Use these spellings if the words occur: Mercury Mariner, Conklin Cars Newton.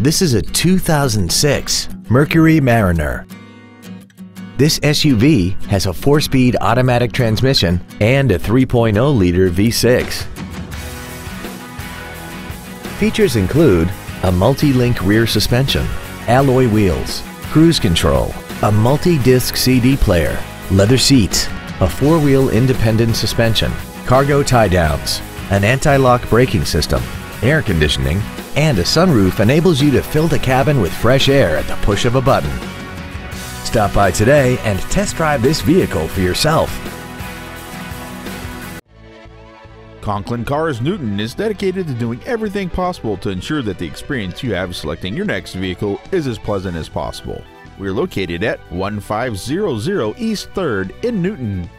This is a 2006 Mercury Mariner. This SUV has a 4-speed automatic transmission and a 3.0-liter V6. Features include a multi-link rear suspension, alloy wheels, cruise control, a multi-disc CD player, leather seats, a 4-wheel independent suspension, cargo tie-downs, an anti-lock braking system, air conditioning, and a sunroof enables you to fill the cabin with fresh air at the push of a button. Stop by today and test drive this vehicle for yourself. Conklin Cars Newton is dedicated to doing everything possible to ensure that the experience you have selecting your next vehicle is as pleasant as possible. We are located at 1500 East 3rd in Newton.